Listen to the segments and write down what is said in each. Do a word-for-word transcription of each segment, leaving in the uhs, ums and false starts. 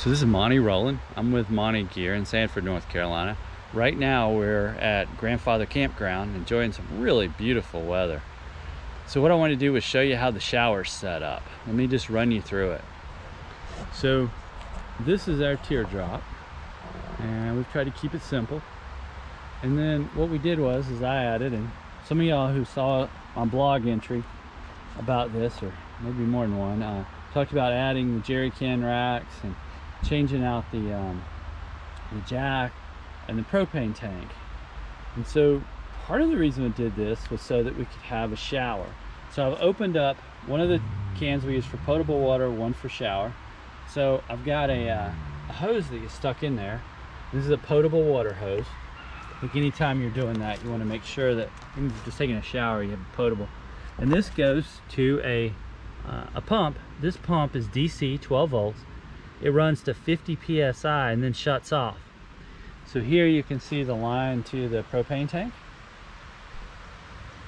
So this is Monty Rowland. I'm with Monty Gear in Sanford, North Carolina. Right now we're at Grandfather Campground enjoying some really beautiful weather. So what I want to do is show you how the shower's set up. Let me just run you through it. So this is our teardrop, and we've tried to keep it simple. And then what we did was is I added, and some of y'all who saw my blog entry about this, or maybe more than one, uh, talked about adding the jerry can racks and changing out the, um, the jack and the propane tank. And so part of the reason we did this was so that we could have a shower. So I've opened up one of the cans we use for potable water, one for shower. So I've got a, uh, a hose that gets stuck in there. This is a potable water hose. Like, anytime you're doing that, you want to make sure that when you're just taking a shower, you have a potable. And this goes to a, uh, a pump. This pump is D C, twelve volts. It runs to fifty P S I and then shuts off. So here you can see the line to the propane tank.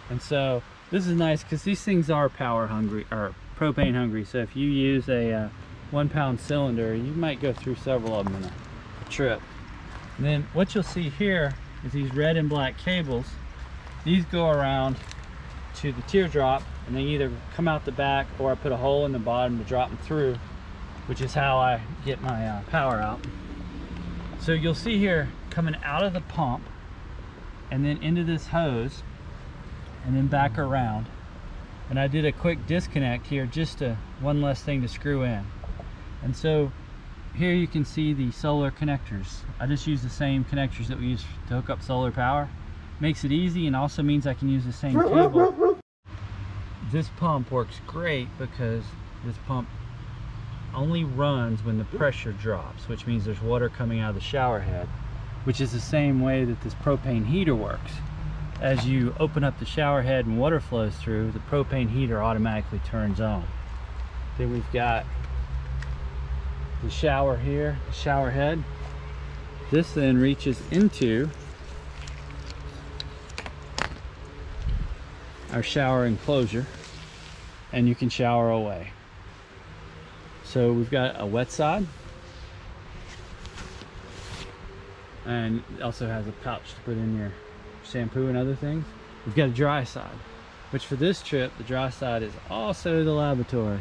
And so this is nice because these things are power hungry, or propane hungry. So if you use a uh, one pound cylinder, you might go through several of them in a, a trip. And then what you'll see here is these red and black cables. These go around to the teardrop, and they either come out the back, or I put a hole in the bottom to drop them through, which is how I get my uh, power out. So you'll see here, coming out of the pump and then into this hose and then back around. And I did a quick disconnect here, just to, one less thing to screw in. And so here you can see the solar connectors. I just use the same connectors that we use to hook up solar power. Makes it easy, and also means I can use the same cable. This pump works great because this pump only runs when the pressure drops, which means there's water coming out of the shower head, which is the same way that this propane heater works. As you open up the shower head and water flows through, the propane heater automatically turns on. Then we've got the shower here, the shower head. This then reaches into our shower enclosure, and you can shower away. So we've got a wet side, and it also has a pouch to put in your shampoo and other things. We've got a dry side, which for this trip, the dry side is also the lavatory.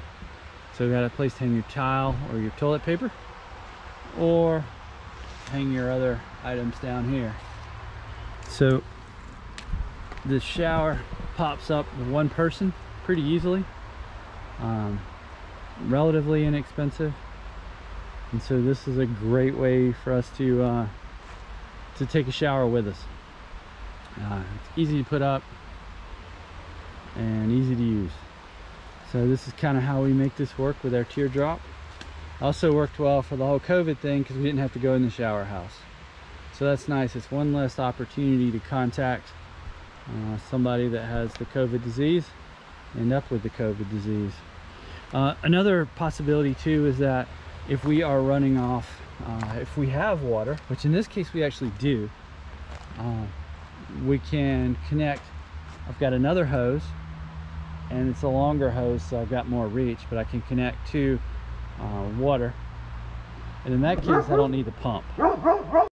So we've got a place to hang your towel or your toilet paper, or hang your other items down here. So the shower pops up with one person pretty easily, um, relatively inexpensive, and so this is a great way for us to uh, to take a shower with us. Uh, it's easy to put up and easy to use. So this is kind of how we make this work with our teardrop. Also worked well for the whole COVID thing because we didn't have to go in the shower house. So that's nice. It's one less opportunity to contact uh, somebody that has the COVID disease, end up with the COVID disease. Uh, another possibility too is that if we are running off, uh, if we have water, which in this case we actually do, uh, we can connect. I've got another hose, and it's a longer hose, so I've got more reach, but I can connect to uh, water. And in that case, I don't need the pump.